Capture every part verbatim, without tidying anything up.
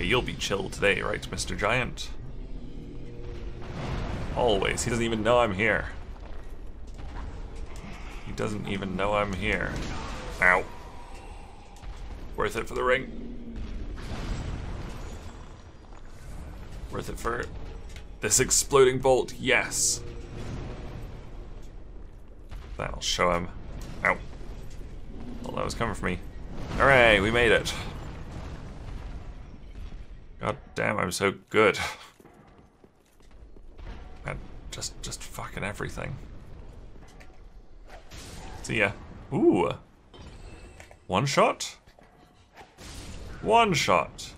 Okay, you'll be chill today, right, Mister Giant? Always. He doesn't even know I'm here. He doesn't even know I'm here. Ow. Worth it for the ring. Worth it for this exploding bolt, yes. That'll show him. Ow. Well, that was coming for me. Hooray, we made it. God damn, I'm so good. Man, just, just fucking everything. See ya. Ooh. One shot? One shot.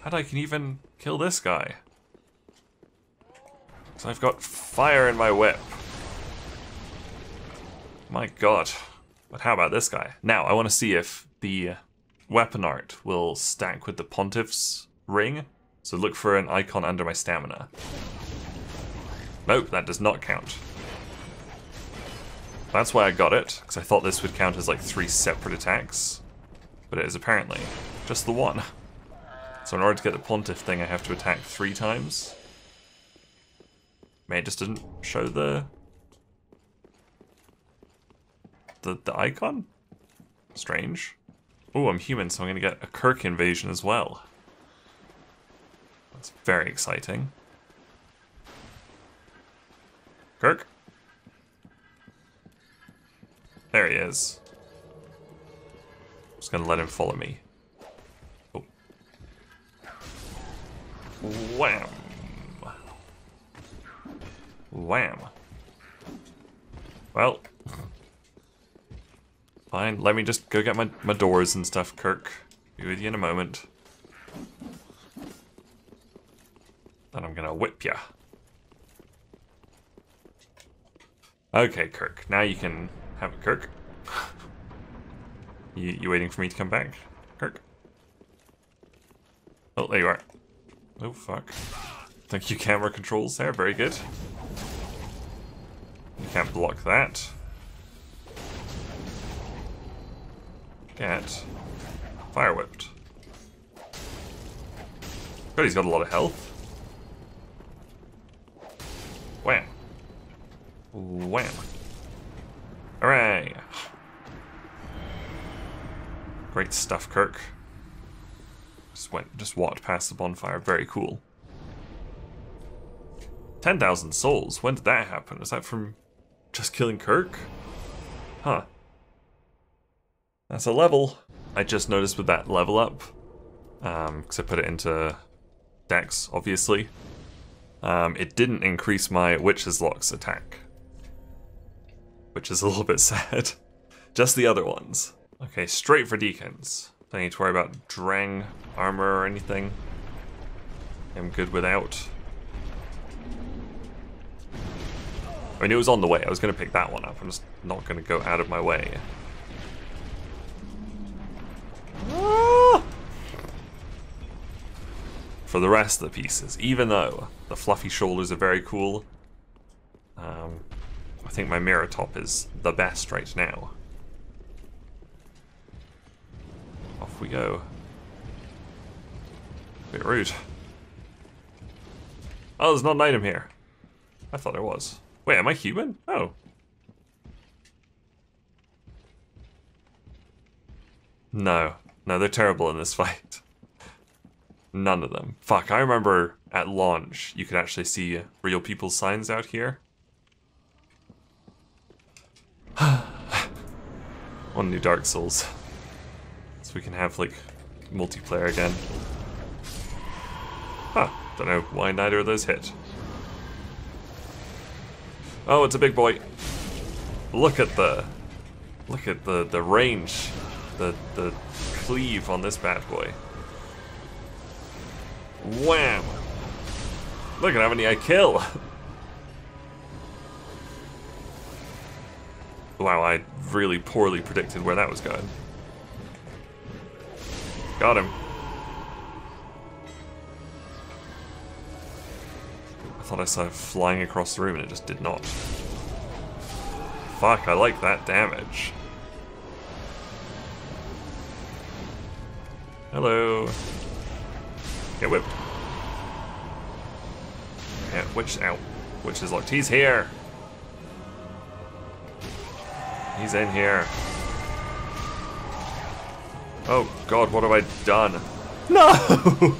How'd I can even kill this guy? So I've got fire in my whip. My god. But how about this guy? Now, I want to see if the weapon art will stack with the Pontiff's ring. So look for an icon under my stamina. Nope, that does not count. That's why I got it, because I thought this would count as like three separate attacks. But it is apparently just the one. So in order to get the Pontiff thing, I have to attack three times. Maybe it just didn't show the... The, the icon? Strange. Oh, I'm human, so I'm going to get a Kirk invasion as well. That's very exciting. Kirk? There he is. I'm just going to let him follow me. Oh. Wham! Wham. Well... Fine, let me just go get my, my doors and stuff, Kirk. Be with you in a moment. Then I'm gonna whip ya. Okay, Kirk, now you can have it, Kirk. you, you waiting for me to come back, Kirk? Oh, there you are. Oh, fuck. Thank you, camera controls there, very good. You can't block that. Get fire whipped. But he's got a lot of health. Wham. Wham. Hooray. Great stuff, Kirk. Just went, just walked past the bonfire. Very cool. ten thousand souls. When did that happen? Was that from just killing Kirk? Huh. That's a level. I just noticed with that level up, um, because I put it into Dex, obviously, um, it didn't increase my Witch's Locks attack, which is a little bit sad. Just the other ones. Okay, straight for Deacons. Don't need to worry about Drang armor or anything. I'm good without. I mean, it was on the way. I was going to pick that one up. I'm just not going to go out of my way. For the rest of the pieces, even though the fluffy shoulders are very cool, um, I think my mirror top is the best right now. Off we go. A bit rude. Oh, there's not an item here. I thought I was. Wait, am I human? Oh. No. No, they're terrible in this fight. None of them. Fuck, I remember at launch you could actually see real people's signs out here. On new Dark Souls. So we can have, like, multiplayer again. Huh, don't know why neither of those hit. Oh, it's a big boy. Look at the... Look at the, the range. The, the cleave on this bad boy. Wham! Look at how many I kill! Wow, I really poorly predicted where that was going. Got him. I thought I saw him flying across the room and it just did not. Fuck, I like that damage. Hello. Get whipped. Yeah, witch out. Witch is locked. He's here. He's in here. Oh god, what have I done? No!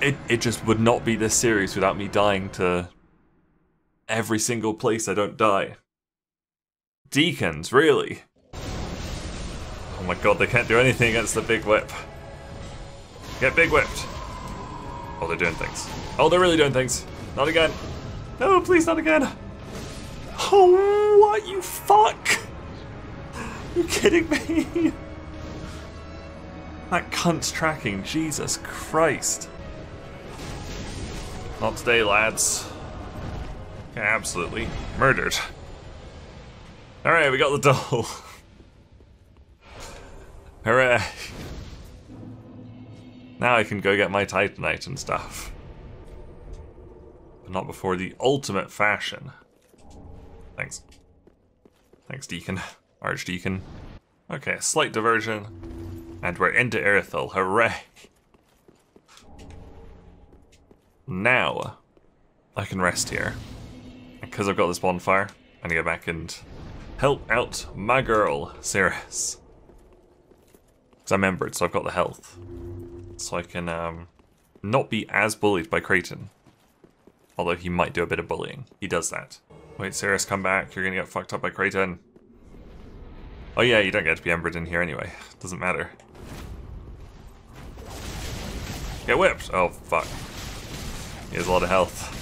It, it just would not be this series without me dying to every single place I don't die. Deacons, really? Oh my god, they can't do anything against the big whip. Get big whipped. Oh, they're doing things. Oh, they're really doing things. Not again. No, please, not again. Oh, what, you fuck? Are you kidding me? That cunt's tracking, Jesus Christ. Not today, lads. Get absolutely murdered. Alright, we got the doll. Hooray. Now I can go get my Titanite and stuff. But not before the ultimate fashion. Thanks. Thanks, Deacon. Archdeacon. Okay, a slight diversion. And we're into Irithyll. Hooray! Now, I can rest here. Because I've got this bonfire, I'm gonna go back and help out my girl, Sirris. Because I remembered, so I've got the health. So I can um, not be as bullied by Creighton. Although he might do a bit of bullying. He does that. Wait, Sirris, come back. You're gonna get fucked up by Creighton. Oh yeah, you don't get to be embered in here anyway. Doesn't matter. Get whipped! Oh, fuck. He has a lot of health.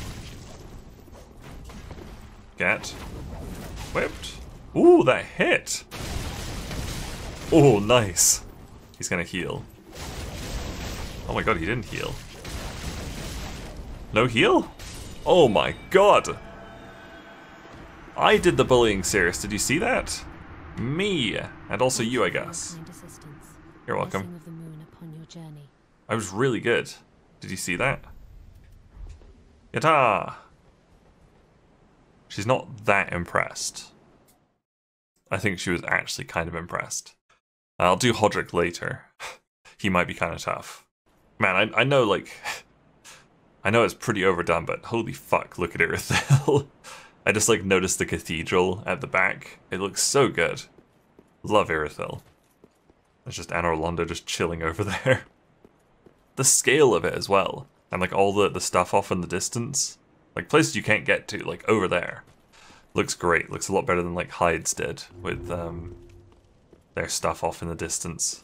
Get whipped. Ooh, that hit! Oh, nice. He's gonna heal. Oh my god, he didn't heal. No heal? Oh my god! I did the bullying, Sirris. Did you see that? Me, and also you, I guess. You're welcome. I was really good. Did you see that? Yatta! She's not that impressed. I think she was actually kind of impressed. I'll do Hodrick later. He might be kind of tough. Man, I, I know, like... I know it's pretty overdone, but holy fuck, look at Irithyll. I just like noticed the cathedral at the back. It looks so good. Love Irithyll. It's just Anor Londo just chilling over there. The scale of it as well. And like all the, the stuff off in the distance. Like places you can't get to, like over there. Looks great. Looks a lot better than like Hyde's did with um, their stuff off in the distance.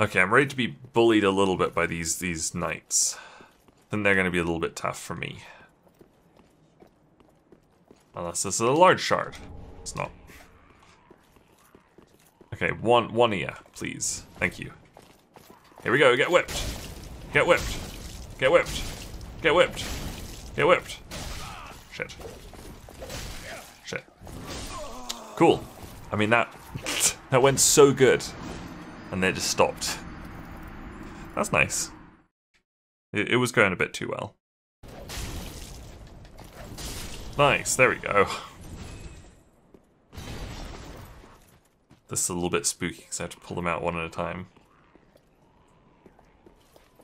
Okay, I'm ready to be bullied a little bit by these, these knights. Then they're going to be a little bit tough for me. Unless this is a large shard. It's not. Okay, one one ear, please. Thank you. Here we go, get whipped. Get whipped. Get whipped. Get whipped. Get whipped. Shit. Shit. Cool. I mean, that, that went so good. And they just stopped. That's nice. It, it was going a bit too well. Nice, there we go. This is a little bit spooky because I have to pull them out one at a time.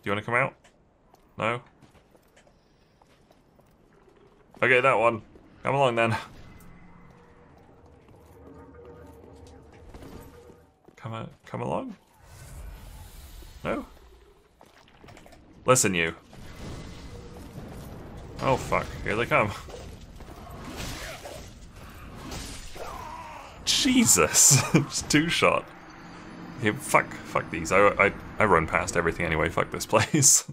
Do you want to come out? No? Okay, that one. Come along then. Come on, come along? No? Listen, you. Oh fuck, here they come. Jesus! Just two-shot. Okay, fuck, fuck these. I, I, I run past everything anyway, fuck this place.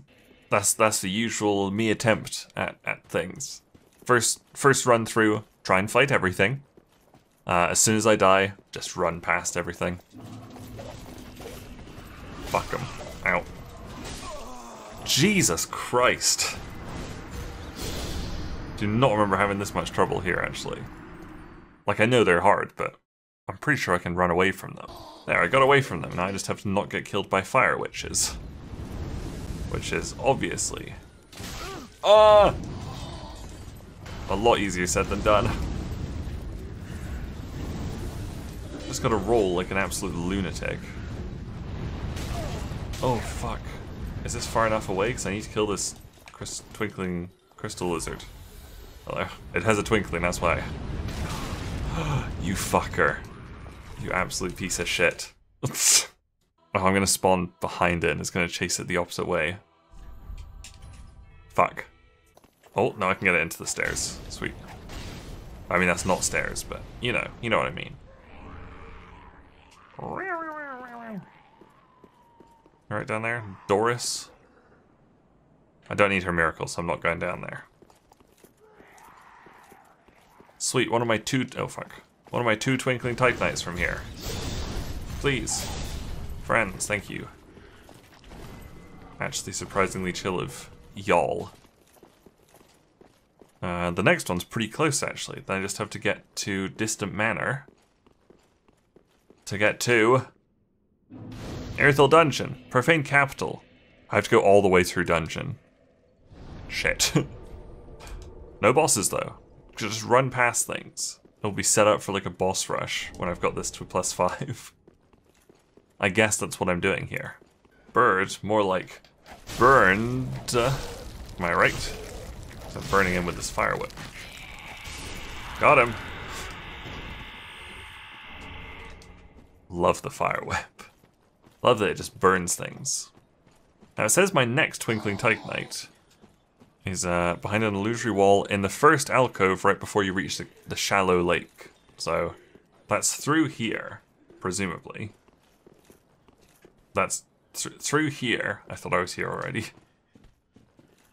that's that's the usual me attempt at, at things. First first run through, try and fight everything. Uh, as soon as I die, just run past everything. Fuck them. Ow. Jesus Christ. Do not remember having this much trouble here, actually. Like, I know they're hard, but... I'm pretty sure I can run away from them. There, I got away from them. Now I just have to not get killed by fire witches. Which is obviously... Ah! A lot easier said than done. Just gotta roll like an absolute lunatic. Oh, fuck. Is this far enough away? Because I need to kill this crys twinkling crystal lizard. Well, it has a twinkling, that's why. You fucker. You absolute piece of shit. Oh, I'm going to spawn behind it and it's going to chase it the opposite way. Fuck. Oh, now I can get it into the stairs. Sweet. I mean, that's not stairs, but you know, you know what I mean. Right down there, Doris. I don't need her miracle, so I'm not going down there. Sweet, one of my two, oh fuck. One of my two Twinkling Titanites from here. Please. Friends, thank you. Actually surprisingly chill of y'all. Uh, the next one's pretty close, actually. Then I just have to get to Distant Manor. To get to... Irithyll Dungeon. Profane Capital. I have to go all the way through Dungeon. Shit. No bosses, though. Just run past things. It'll be set up for like a boss rush when I've got this to a plus five. I guess that's what I'm doing here. Bird, more like burned. Uh, am I right? I'm burning him with this fire whip. Got him. Love the fire whip. Love that it just burns things. Now it says my next Twinkling Titanite is uh, behind an illusory wall in the first alcove right before you reach the, the shallow lake. So that's through here, presumably. That's th through here. I thought I was here already.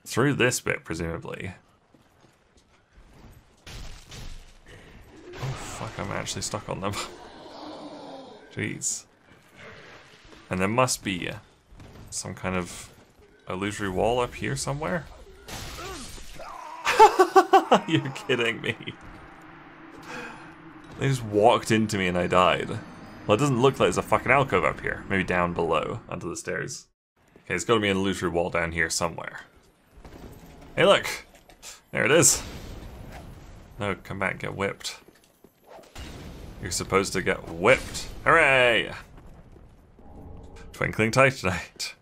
Through this bit, presumably. Oh fuck, I'm actually stuck on them. Jeez. And there must be some kind of illusory wall up here somewhere? You're kidding me. They just walked into me and I died. Well, it doesn't look like there's a fucking alcove up here. Maybe down below, under the stairs. Okay, there's gotta be an illusory wall down here somewhere. Hey look! There it is! No, come back, get whipped. You're supposed to get whipped. Hooray! Twinkling Titanite.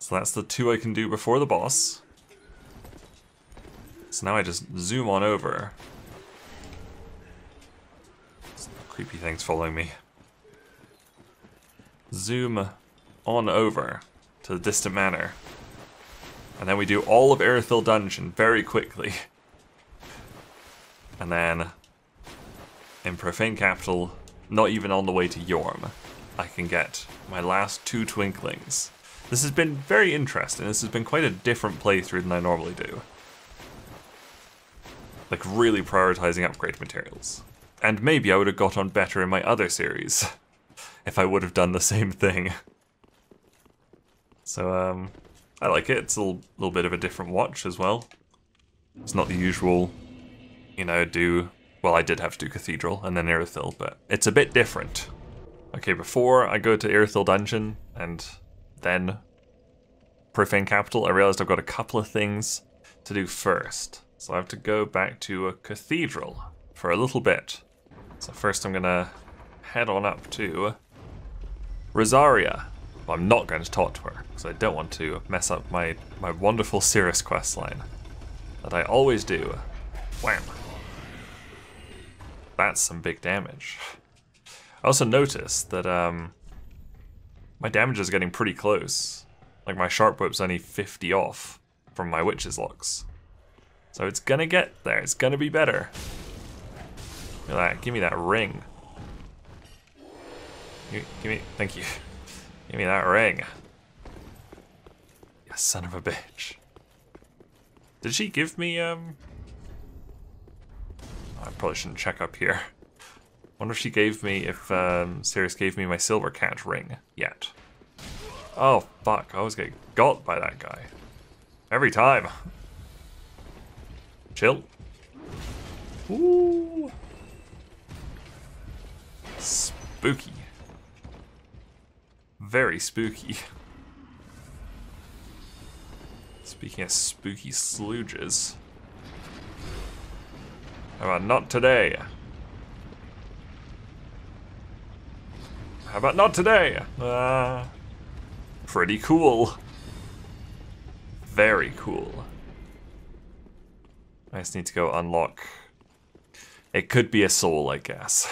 So that's the two I can do before the boss. So now I just zoom on over. Some creepy things following me. Zoom on over to the Distant Manor. And then we do all of Irithyll Dungeon very quickly. And then, in Profane Capital, not even on the way to Yhorm, I can get my last two Twinklings. This has been very interesting. This has been quite a different playthrough than I normally do. Like, really prioritizing upgrade materials. And maybe I would have got on better in my other series, if I would have done the same thing. So, um... I like it, it's a little, little bit of a different watch as well. It's not the usual, you know, do... Well, I did have to do Cathedral and then Irithyll, but it's a bit different. Okay, before I go to Irithyll Dungeon and then Profane Capital, I realized I've got a couple of things to do first. So I have to go back to a Cathedral for a little bit. So first I'm going to head on up to Rosaria. Well, I'm not going to talk to her, because I don't want to mess up my, my wonderful Sirris questline. That I always do. Wham! That's some big damage. I also noticed that um, my damage is getting pretty close. Like, my Sharp Whip's only fifty off from my Witch's Locks. So it's gonna get there, it's gonna be better. Look at that, give me that ring. Give, give me, thank you. Give me that ring. You son of a bitch. Did she give me, um... I probably shouldn't check up here. Wonder if she gave me, if um, Sirris gave me my silver cat ring yet. Oh, fuck. I always get got by that guy. Every time. Chill. Ooh. Spooky. Very spooky. Speaking of spooky slooges. How about not today? How about not today? Uh, pretty cool. Very cool. I just need to go unlock. It could be a soul, I guess.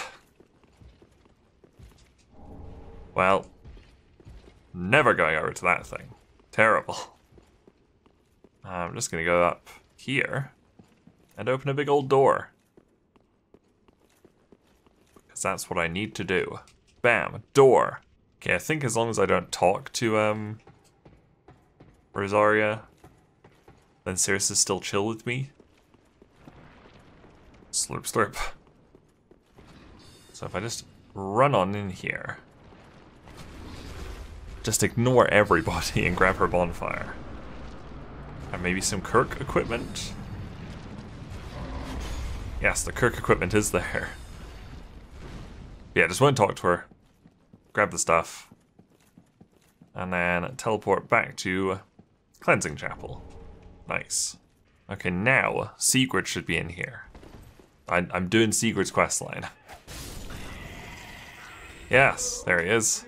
Well, never going over to that thing. Terrible. I'm just gonna go up here and open a big old door. Because that's what I need to do. Bam, door. Okay, I think as long as I don't talk to um Rosaria, then Sirris is still chill with me. Slurp slurp. So if I just run on in here, just ignore everybody and grab her bonfire. And maybe some Kirk equipment. Yes, the Kirk equipment is there. Yeah, just won't talk to her. Grab the stuff. And then teleport back to Cleansing Chapel. Nice. Okay, now Sigurd should be in here. I, I'm doing Sigurd's questline. Yes, there he is.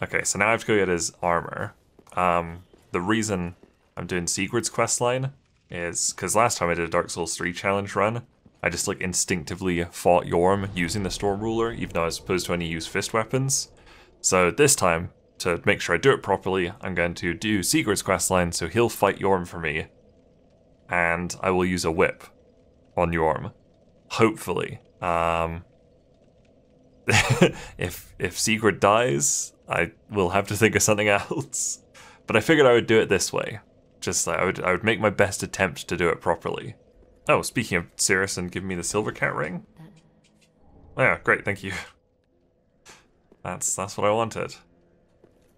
Okay, so now I have to go get his armor. Um, the reason I'm doing Sigurd's questline is because last time I did a Dark Souls three challenge run, I just like instinctively fought Yhorm using the Storm Ruler, even though I was supposed to only use fist weapons. So this time, to make sure I do it properly, I'm going to do Sigurd's questline, so he'll fight Yhorm for me, and I will use a whip on Yhorm, hopefully. Um, if if Sigurd dies, I will have to think of something else. But I figured I would do it this way. Just like I would I would make my best attempt to do it properly. Oh, speaking of Sirris and giving me the silver cat ring. Oh yeah, great, thank you. That's that's what I wanted.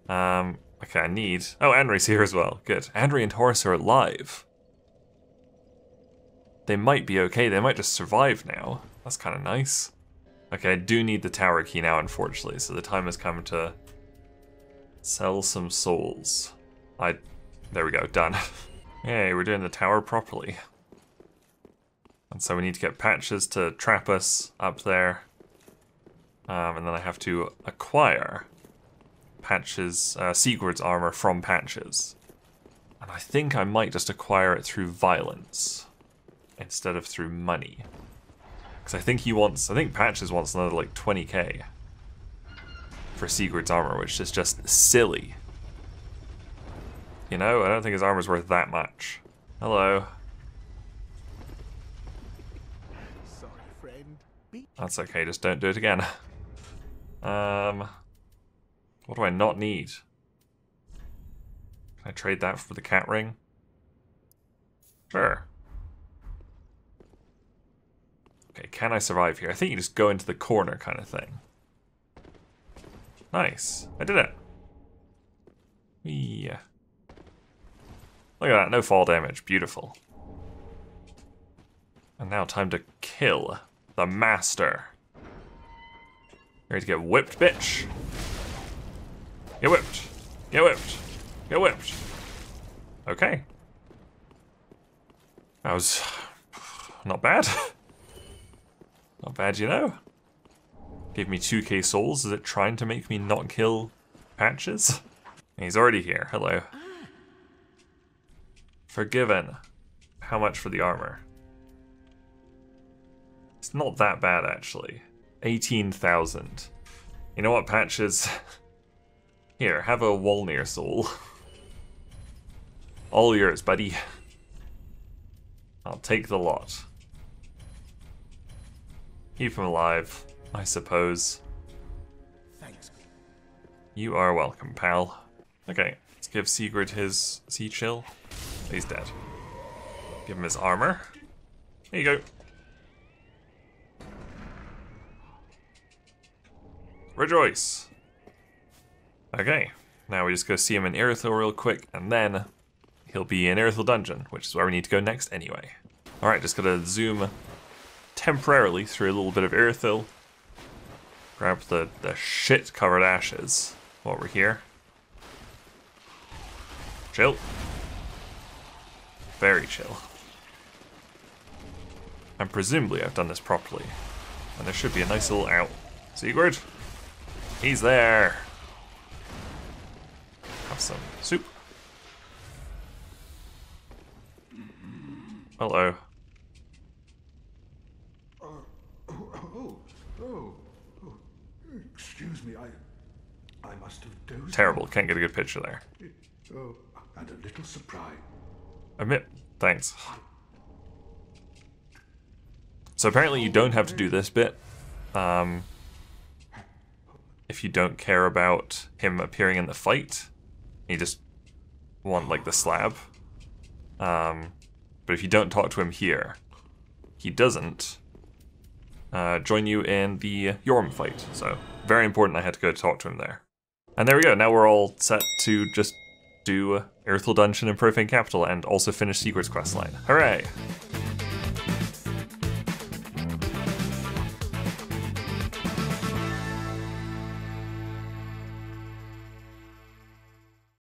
Um okay, I need oh Anri's here as well. Good. Anri and Horus are alive. They might be okay, they might just survive now. That's kinda nice. Okay, I do need the tower key now, unfortunately, so the time has come to sell some souls. I... there we go, done. Yay, we're doing the tower properly. And so we need to get Patches to trap us up there. Um, and then I have to acquire Patches, uh, Sigurd's armor from Patches. And I think I might just acquire it through violence instead of through money. I think he wants, I think Patches wants another like twenty K for Sigurd's armor, which is just silly. You know, I don't think his armor's worth that much. Hello. Sorry, friend. That's okay, just don't do it again. Um, what do I not need? Can I trade that for the cat ring? Sure. Okay, can I survive here? I think you just go into the corner kind of thing. Nice. I did it. Yeah. Look at that. No fall damage. Beautiful. And now time to kill the master. Ready to get whipped, bitch. Get whipped. Get whipped. Get whipped. Okay. That was not bad. Not bad, you know. Gave me two K souls. Is it trying to make me not kill Patches? He's already here. Hello. Forgiven. How much for the armor? It's not that bad, actually. eighteen thousand. You know what, Patches? Here, have a Wolnir soul. All yours, buddy. I'll take the lot. Keep him alive, I suppose. Thanks. You are welcome, pal. Okay, let's give Sigurd his sea chill. He's dead. Give him his armor. There you go. Rejoice. Okay, now we just go see him in Irithyll real quick, and then he'll be in Irithyll Dungeon, which is where we need to go next anyway. All right, just gotta zoom temporarily through a little bit of Irithyll. Grab the, the shit-covered ashes while we're here. Chill. Very chill. And presumably I've done this properly. And there should be a nice little out. Sigurd? He's there. Have some soup. Hello. Uh, oh, oh, oh, oh. Excuse me, I, I must have dozed. Terrible. Can't get a good picture there. Oh, and a little surprise. Admit. Thanks. So apparently you don't have to do this bit. Um, if you don't care about him appearing in the fight, you just want like the slab. Um, but if you don't talk to him here, he doesn't uh, join you in the Yhorm fight. So very important I had to go talk to him there. And there we go, now we're all set to just do Irithyll Dungeon and Profane Capital and also finish Sigurd's questline. Hooray!